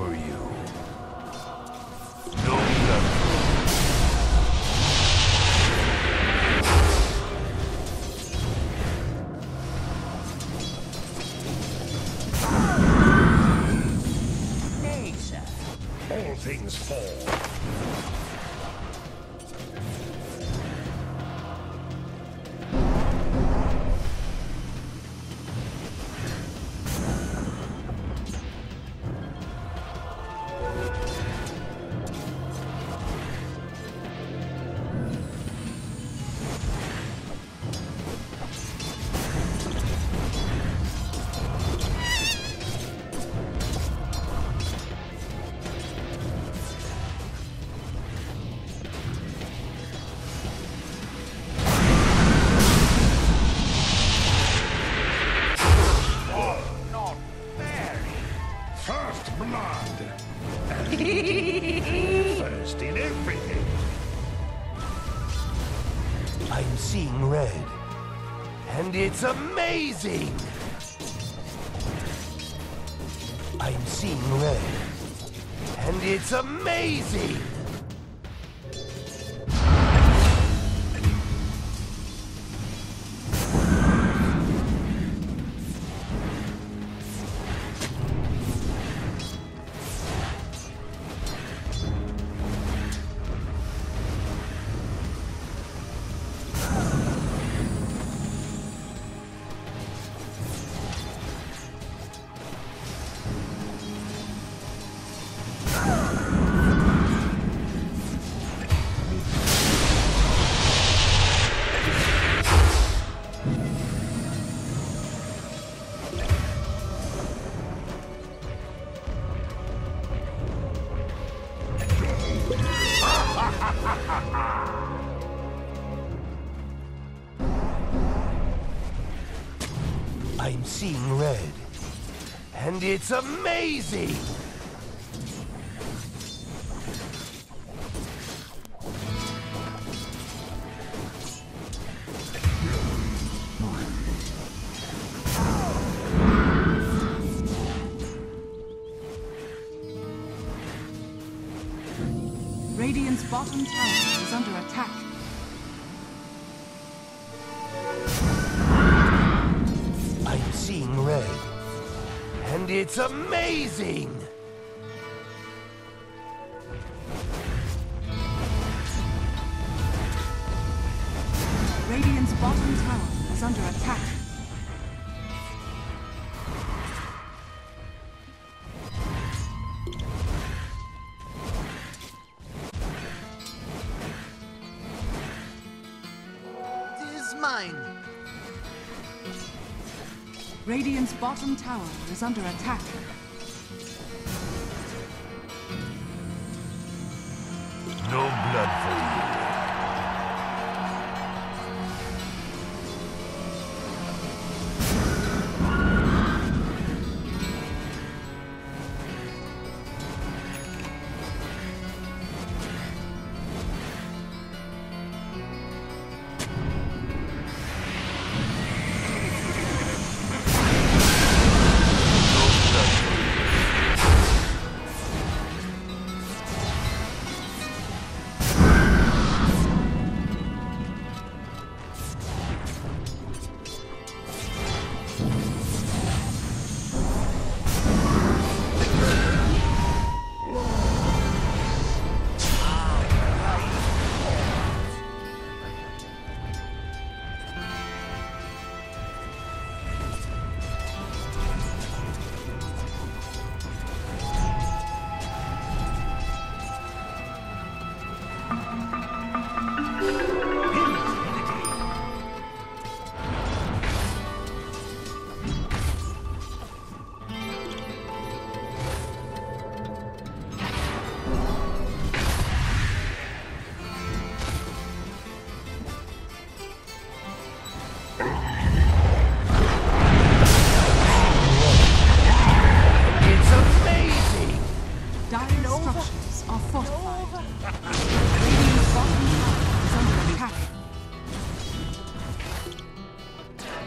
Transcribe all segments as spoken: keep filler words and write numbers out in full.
for you. No love. Nay, sir. All things fall. First in everything. I'm seeing red, and it's amazing. I'm seeing red, and it's amazing. I'm seeing red, and it's amazing! Radiant's bottom tower is under attack. I'm seeing red, and it's amazing! Radiant's bottom tower is under attack. Radiant's bottom tower is under attack. No blood for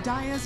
Dire's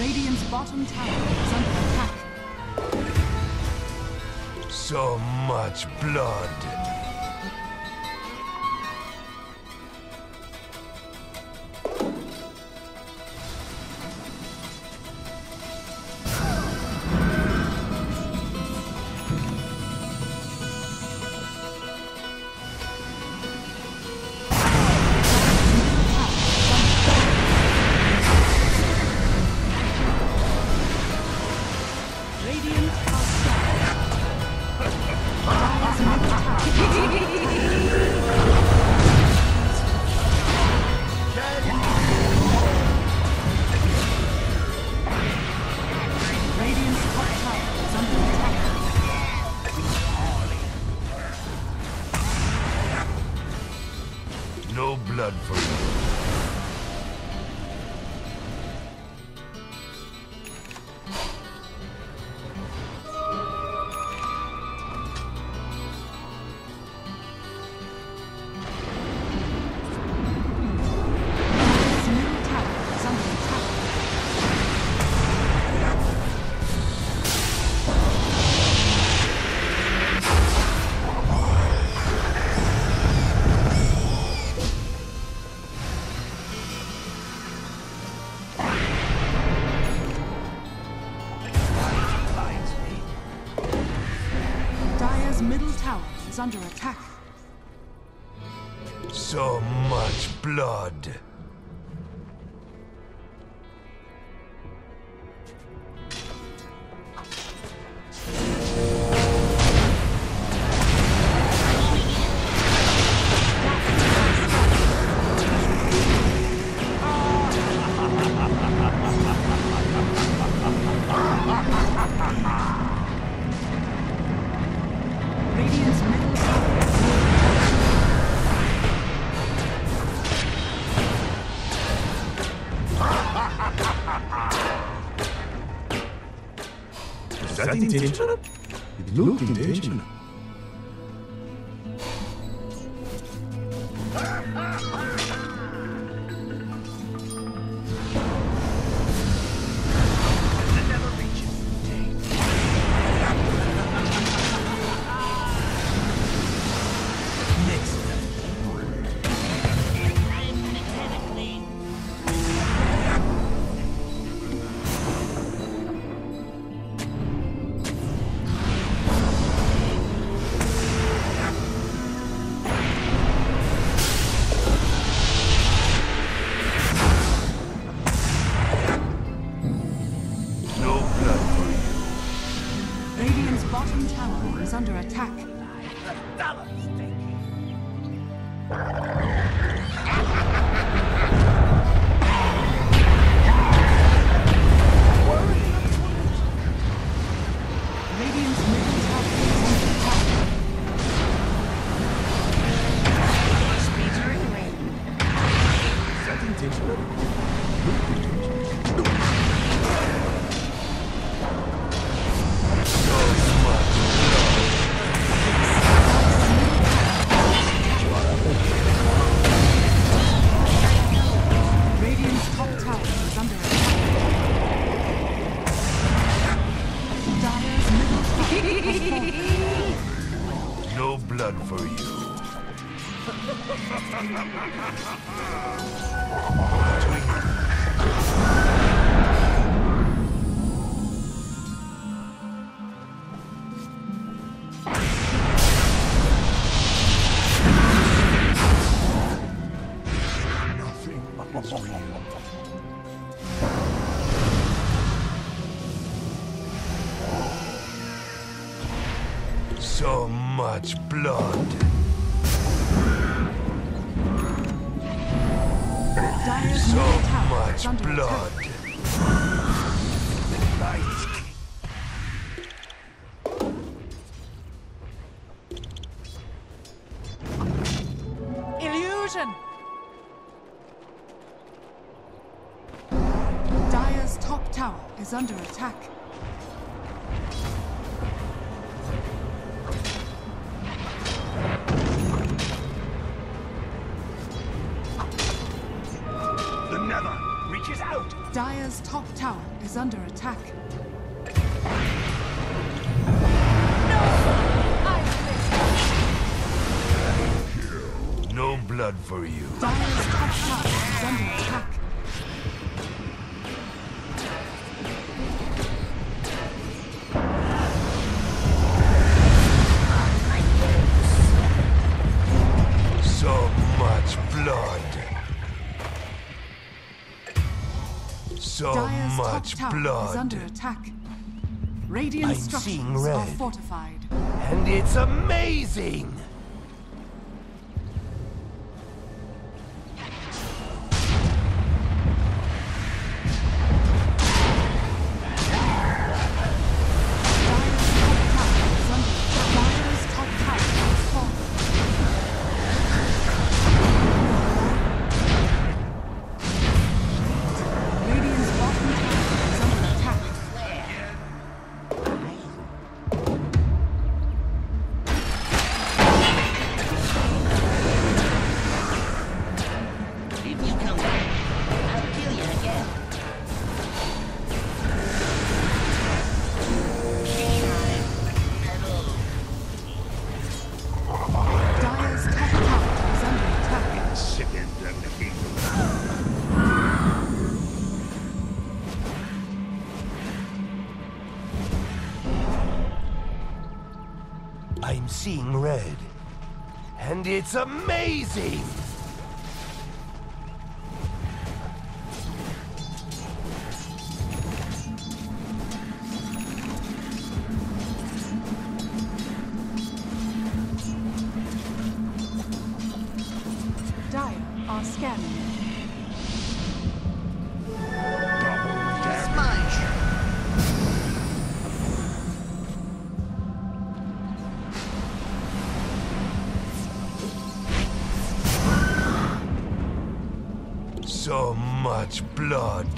Radiant's bottom tower is under attack. So much blood. No blood for under attack. So much blood. Is that intentional? It looked intentional. Under attack. So much blood. So much blood. Explosion! Dire's top tower is under attack. The Nether reaches out! Dire's top tower is under attack. No blood for you. Dire's top tower is under attack. So much blood. So Dire's much top tower blood. Is under attack. Radiant I'm structures are fortified. And it's amazing. I'm seeing red, and it's amazing! Dire are scanning. So much blood.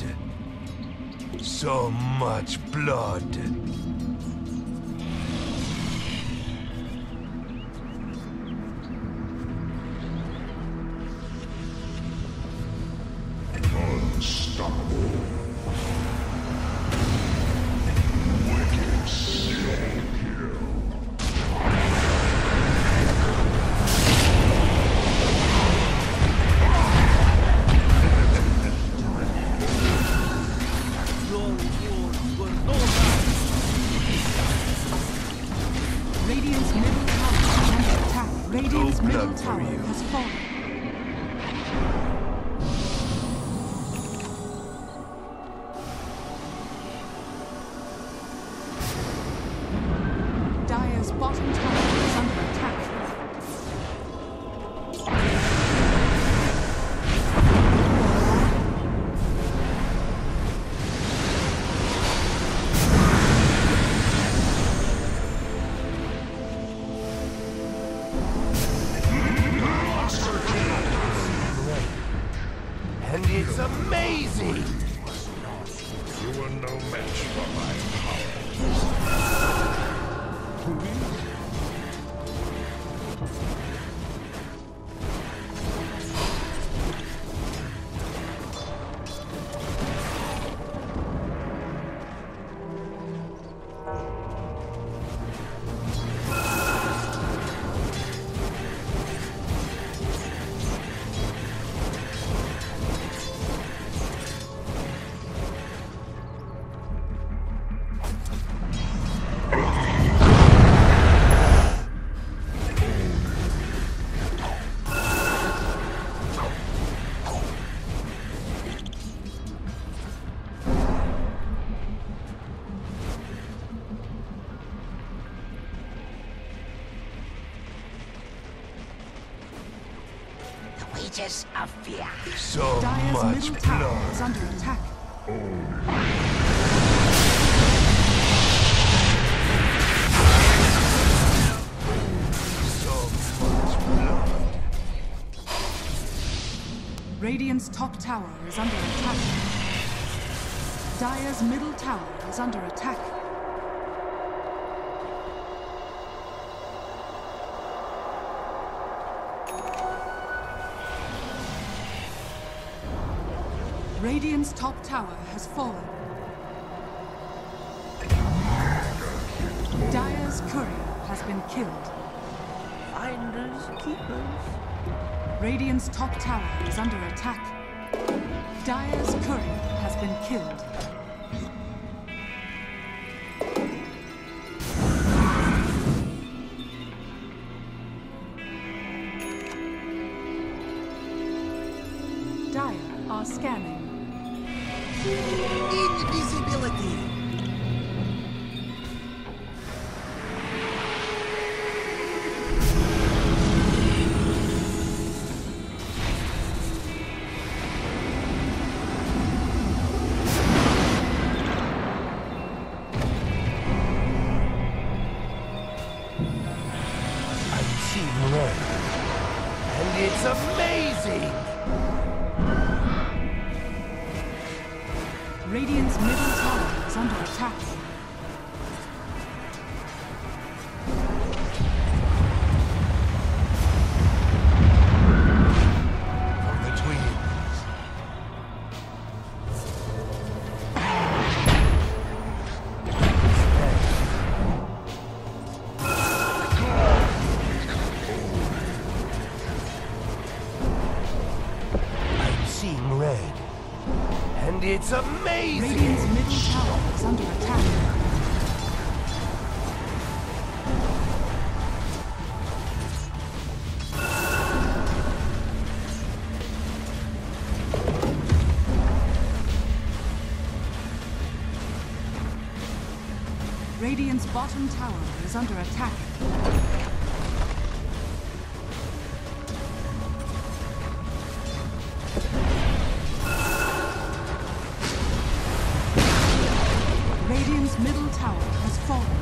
So much blood. Unstoppable. Wicked snake kill. Radiant's middle tower is under attack. Radiant's middle tower has fallen. Dire's bottom tower is under It's amazing! You were no match for my power. Of fear. So Dire's much middle tower blood is under attack. Oh. So much blood. Radiant's top tower is under attack. Dire's middle tower is under attack. Radiant's top tower has fallen. Dire's courier has been killed. Finders keepers. Radiant's top tower is under attack. Dire's courier has been killed. Dire are scanning. Invisibility. Radiant's middle tower is under attack. For the twins. I'm seeing red. And it's amazing! Radiant's middle tower is under attack. Radiant's bottom tower is under attack. Middle tower has fallen.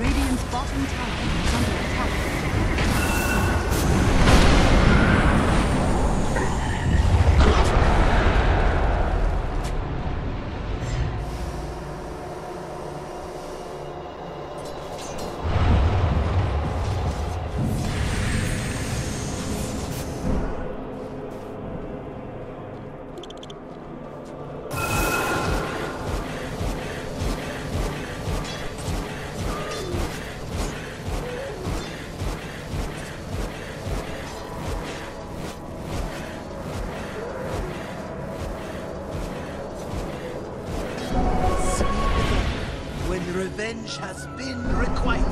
Radiant's bottom tower is under revenge has been required.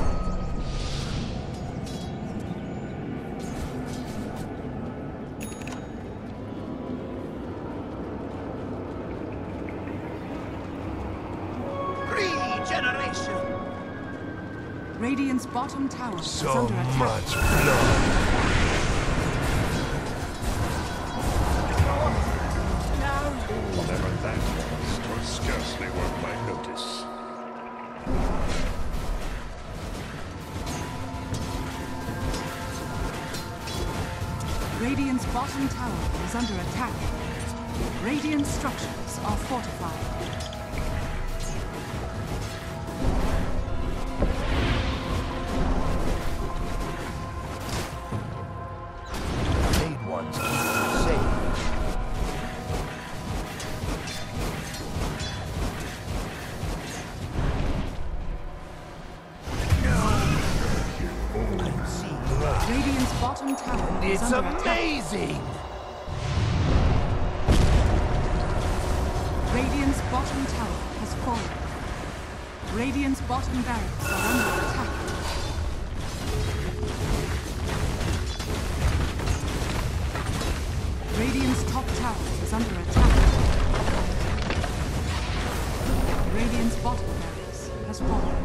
Regeneration. Radiant's bottom tower is under attack. So much blood. Whatever that was, was scarcely worth my notice. Radiant's bottom tower is under attack. Radiant structures are fortified. Radiant's bottom tower is under attack. It's amazing! Radiant's bottom tower has fallen. Radiant's bottom barracks are under attack. Radiant's top tower is under attack. Radiant's bottom barracks has fallen.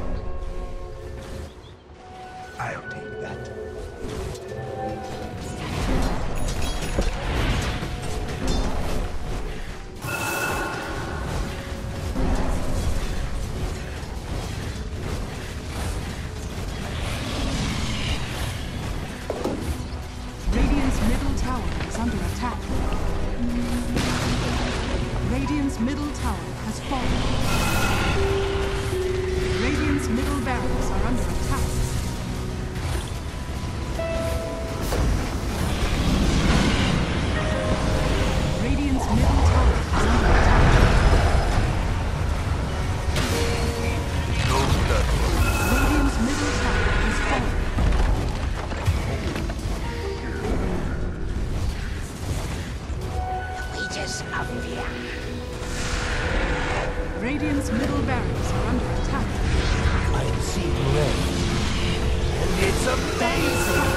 I'll take that. Radiant's middle tower has fallen. Radiant's middle barracks are under attack. Radiant's middle tower is under attack. Radiant's middle tower is falling. Radiant's middle barracks are under attack. I see red. And it's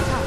amazing!